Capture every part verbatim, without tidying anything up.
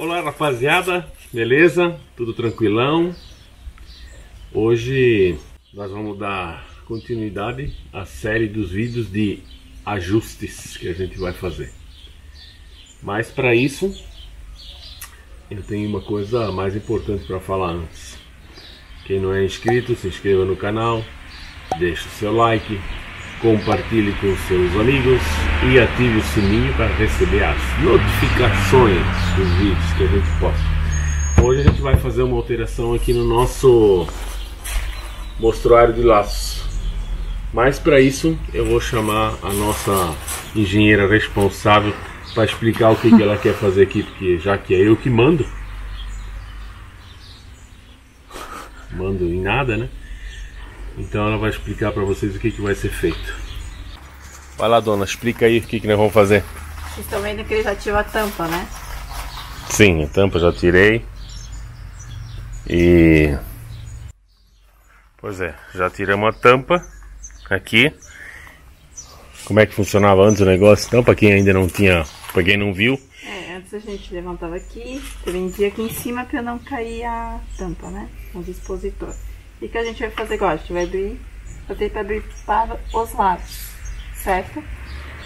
Olá rapaziada, beleza? Tudo tranquilão? Hoje nós vamos dar continuidade à série dos vídeos de ajustes que a gente vai fazer. Mas para isso eu tenho uma coisa mais importante para falar antes. Quem não é inscrito, se inscreva no canal, deixe o seu like, compartilhe com seus amigos e ative o sininho para receber as notificações dos vídeos que a gente posta. Hoje a gente vai fazer uma alteração aqui no nosso mostruário de laços, mas para isso eu vou chamar a nossa engenheira responsável para explicar o que, que ela quer fazer aqui, porque já que é eu que mando mando em nada, né? Então ela vai explicar para vocês o que, que vai ser feito. Vai lá, dona, explica aí o que, que nós vamos fazer. Vocês estão vendo que ele já tirou a tampa, né? Sim, a tampa já tirei. E... Pois é, já tiramos a tampa aqui. Como é que funcionava antes o negócio? Então, para quem ainda não tinha, para quem não viu. É, antes a gente levantava aqui, prendia aqui em cima para não cair a tampa, né? O dispositor. E o que a gente vai fazer agora? A gente vai abrir, fazer para abrir para os lados, certo?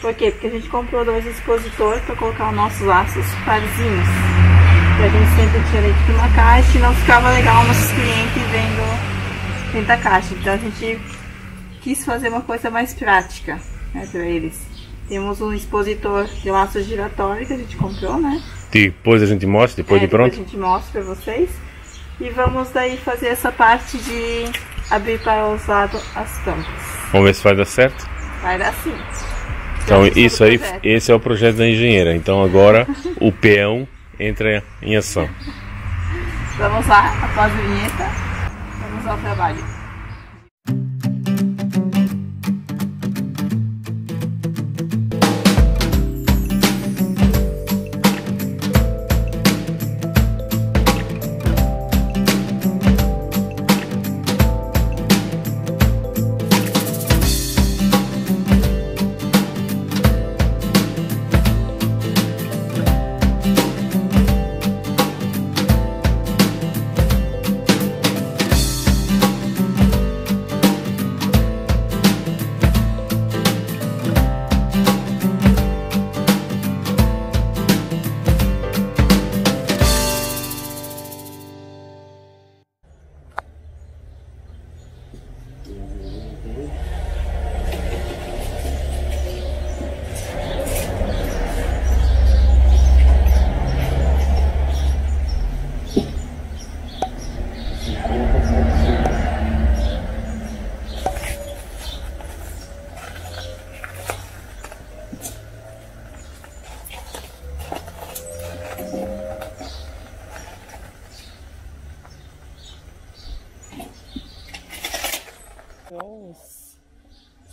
Por quê? Porque a gente comprou dois expositores para colocar os nossos laços parzinhos. E a gente sempre tira dentro de uma caixa e não ficava legal nossos clientes vendo dentro da caixa. Então a gente quis fazer uma coisa mais prática, né, para eles. Temos um expositor de laço giratório que a gente comprou, né? Depois a gente mostra, depois é, de pronto. Depois a gente mostra para vocês. E vamos daí fazer essa parte de abrir para os lados as tampas. Vamos ver se vai dar certo? Vai dar sim. Então, então isso aí, projeto. Esse é o projeto da engenheira. Então agora o peão entra em ação. Vamos lá, após a vinheta, vamos ao trabalho.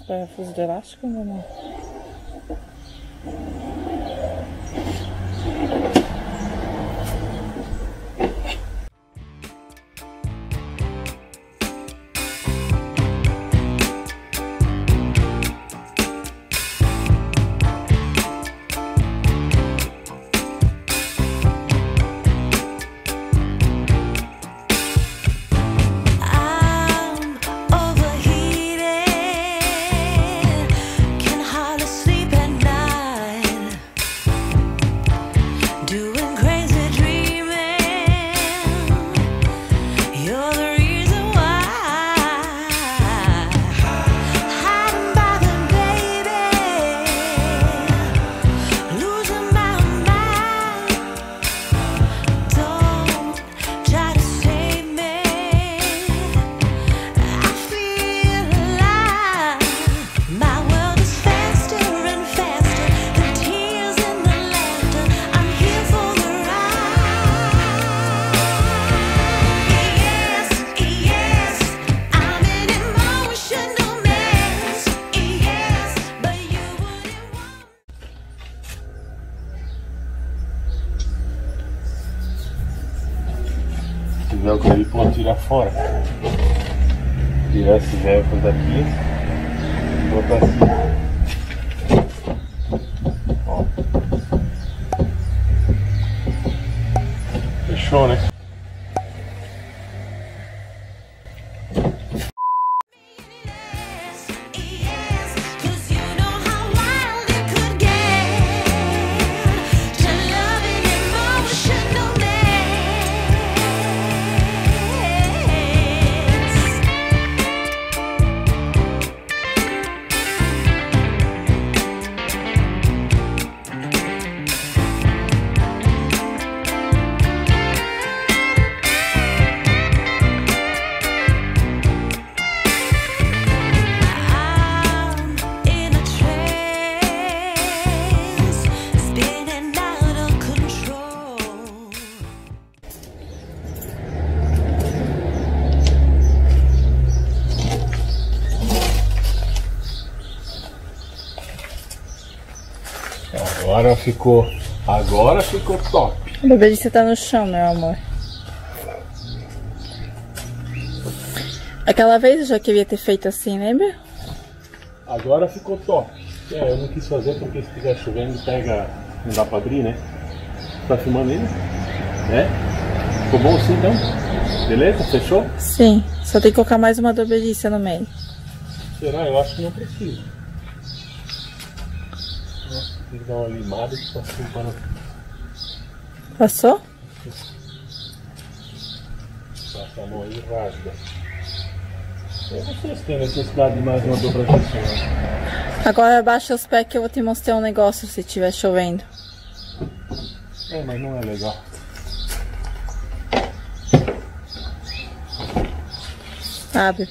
Parafuso de elástico ou não? Ele pode tirar fora, tirar esses réus daqui e botar assim, ó. show, né? Agora ficou, agora ficou top. O bebê, você tá no chão, meu amor. Aquela vez eu já queria ter feito assim, lembra? Agora ficou top. É, eu não quis fazer porque se estiver chovendo pega, não dá pra abrir, né? Tá filmando ainda? Né? Ficou bom assim então? Beleza? Fechou? Sim, só tem que colocar mais uma dobradiça no meio. Será? Eu acho que não precisa. Tem que dar uma limada e passou o pano. Passou? Passa a mão aí e rasga. Eu não sei se tem necessidade de mais uma dobradinha. Agora abaixa os pés que eu vou te mostrar um negócio se estiver chovendo. É, mas não é legal. Abre.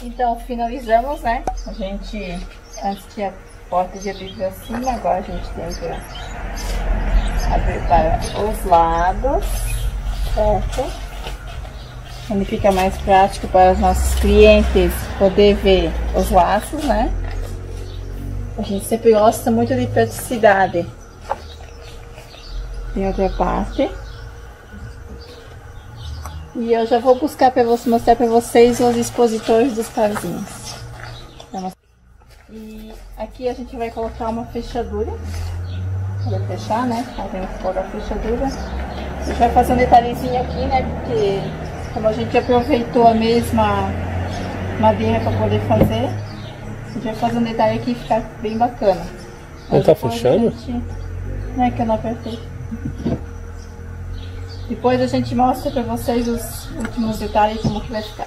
Então, finalizamos, né? A gente, antes tinha a porta de abrir para cima, agora a gente tem que abrir para os lados, certo? Onde fica mais prático para os nossos clientes poder ver os laços, né? A gente sempre gosta muito de praticidade. Tem outra parte. E eu já vou buscar para mostrar para vocês os expositores dos casinhos. E aqui a gente vai colocar uma fechadura. Vou fechar, né? Aí tem que pôr a fechadura. A gente vai fazer um detalhezinho aqui, né? Porque como a gente aproveitou a mesma madeira para poder fazer, a gente vai fazer um detalhe aqui e ficar bem bacana. Não tá fechando? Gente... Não é que eu não apertei. Depois a gente mostra pra vocês os últimos detalhes como que vai ficar.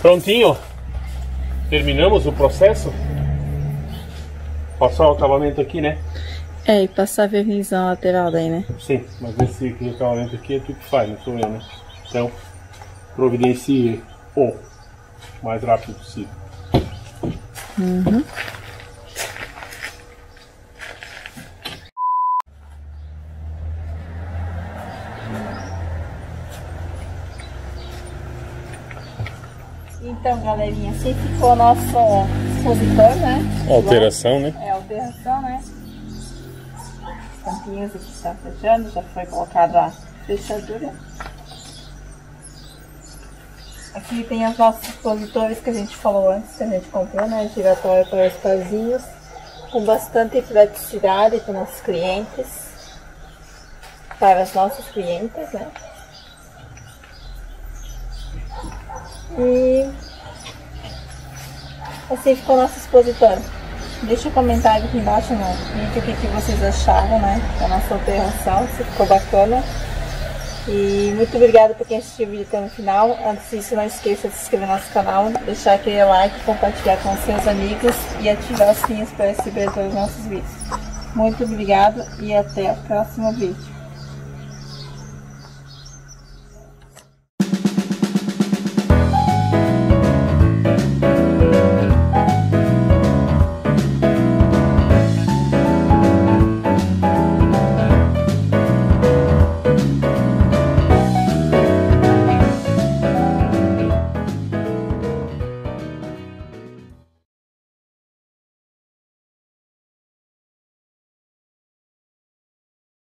Prontinho, terminamos o processo. Passar o acabamento aqui, né? É, e passar verniz na lateral daí, né? Sim, mas esse acabamento aqui é tu que faz, não sou eu, né? Então, providencie o mais rápido possível. Uhum. Então, galerinha, assim ficou o nosso expositor, né? Alteração, né? É, alteração, né? Os tampinhos aqui estão fechando, já foi colocada a fechadura. Aqui tem os nossos expositores que a gente falou antes, que a gente comprou, né? Giratório para os casinhos, com bastante praticidade para os nossos clientes, para as nossas clientes, né? E assim ficou o nosso expositor. Deixa um comentário aqui embaixo no vídeo o que, que vocês acharam, né? Da nossa alteração, se ficou bacana. E muito obrigada por quem assistiu o vídeo até no final. Antes disso, não esqueça de se inscrever no nosso canal, deixar aquele like, compartilhar com seus amigos e ativar os sininhos para receber todos os nossos vídeos. Muito obrigado e até o próximo vídeo.